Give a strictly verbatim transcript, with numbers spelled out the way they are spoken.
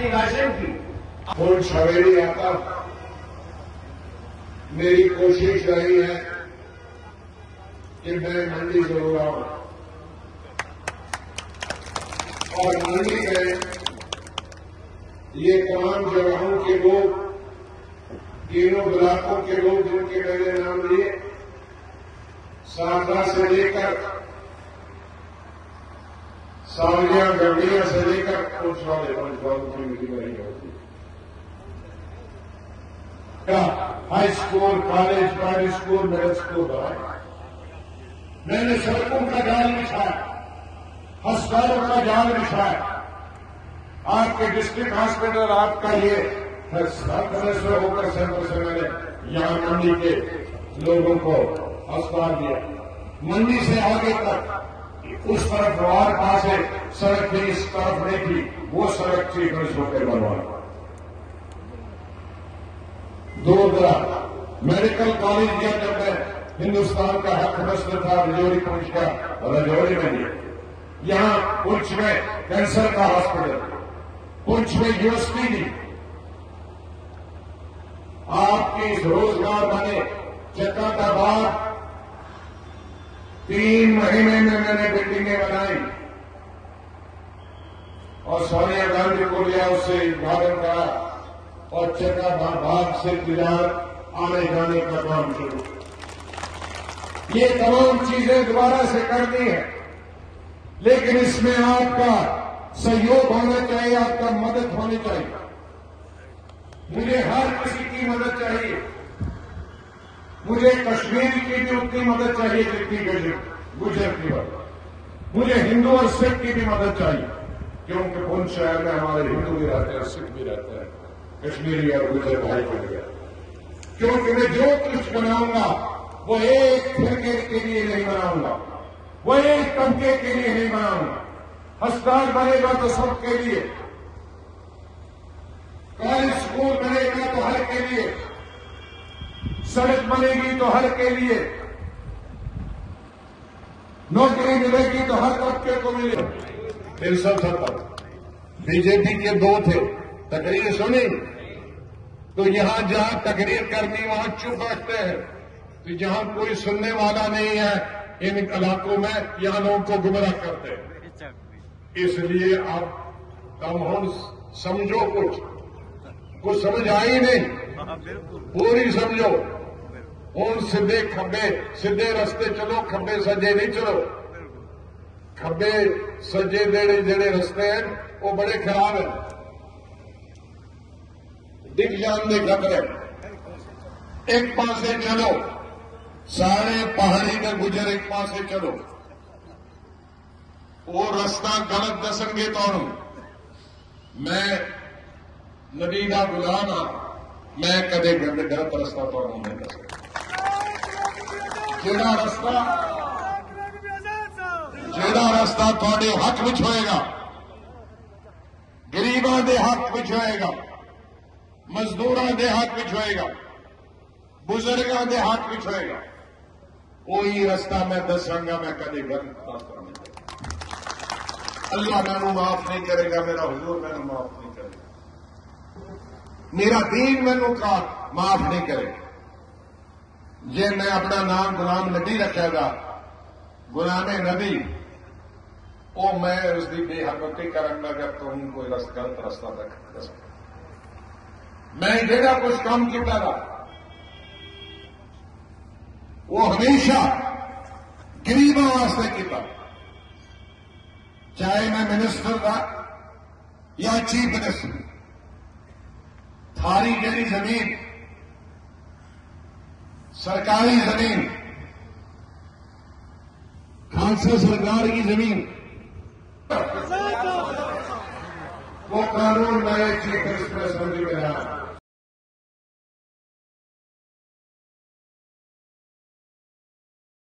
मालिक हाशिम की। पूंछ हवेली आता मेरी कोशिश रही है कि मैं मंडी जरूर आऊं और मंडी में ये तमाम जगहों के लोग, तीनों ब्लॉकों के लोग जिनके मैंने नाम लिए, सारदा से लेकर सावलिया गढ़िया से लेकर पूंछ वाले पंचवालों की मेरी रही होती क्या high school, college, private school, middle school बनाए। मैंने सड़कों का जाल बिछाया, अस्पतालों का जाल बिछाया। आपके डिस्ट्रिक्ट हॉस्पिटल आपका ये फैसला होकर सेंटर से मैंने यहां मंडी के लोगों को अस्पताल दिया। मंडी से आगे तक उस तरफ वार पास है, सड़क भी इस तरफ नहीं थी, वो सड़क ट्रीटमेंट होकर बनवाई। दो बड़ा मेडिकल कॉलेज दिया जब मैं हिंदुस्तान का हक प्रश्न था रजौरी पूंछ का, और रजौरी में नहीं, यहां पूंछ में कैंसर का हॉस्पिटल, पूंछ में यूनिवर्सिटी दी। आपकी रोजगार बने चक्काबाद तीन महीने में मैंने बिल्डिंगें बनाई और सोनिया गांधी को लिया, उससे उद्घाटन करा और चक्काबाद से तजारत आने जाने का काम शुरू। ये तमाम चीजें दोबारा से करनी है, लेकिन इसमें आपका सहयोग होना चाहिए, आपका मदद होनी चाहिए। मुझे हर किसी की मदद चाहिए, मुझे कश्मीर की भी उतनी मदद चाहिए जितनी गुजर की मदद, मुझे हिंदू और सिख की भी मदद चाहिए, क्योंकि उन शहर में हमारे हिंदू भी रहते हैं, सिख भी रहते हैं, कश्मीरी और गुजर भाई बन गया। क्योंकि मैं जो कुछ बनाऊंगा वो एक फिरके के लिए नहीं बनाऊंगा, वो एक तबके के लिए नहीं बनाऊंगा। अस्पताल बनेगा तो सबके लिए, कॉलेज स्कूल बनेगा तो हर के लिए, सड़क बनेगी तो हर के लिए, नौकरी मिलेगी तो हर तबके को मिलेगी। इन सब सफल बीजेपी के दो थे, तकरीर सुनी तो यहां जहां तकरीर करनी वहां चुप रखते हैं, तो जहां कोई सुनने वाला नहीं है इन इलाकों में, यहां लोगों को गुमराह करते हैं। इसलिए आप कम हम समझो, कुछ कुछ समझ आई नहीं, पूरी समझो, उन सीधे खब्बे सीधे रास्ते चलो, खब्बे सजे नहीं चलो। खब्बे सजे जेड़े जेड़े रस्ते हैं वो बड़े खराब हैं, दिख जान दे खतरे। एक पास से चलो, सारे पहाड़ी का गुजर एक पास से चलो, वो रास्ता गलत दसंगे तो मैं नबी का गुलाम हाँ, मैं कदे गलत रास्ता तो नहीं दस जेड़ा रास्ता जेड़ा रास्ता थोड़े हक में होएगा, गरीबों के हक में होएगा, मजदूरों के हक में होएगा, बुजुर्गों के हाथ में होएगा, कोई रास्ता मैं दसांगा मैं कभी गलत रास्ता नहीं। अल्लाह मैनू माफ नहीं करेगा, मेरा हुजूर मैनू माफ नहीं करेगा, मेरा दीन मैनू का माफ नहीं करेगा। जे मैं अपना नाम गुलाम नबी रखेगा, गुलाम नबी, ओ मैं उसकी बेहकती करूंगा जब तुम कोई गलत रास्ता तक। मैं जेड़ा कुछ काम किया वो हमेशा गरीबों वास्ते किया, चाहे मैं मिनिस्टर था या चीफ मिनिस्टर। थारी जड़ी जमीन सरकारी जमीन, खालसा सरकार की जमीन, वो कानून मैं चीफ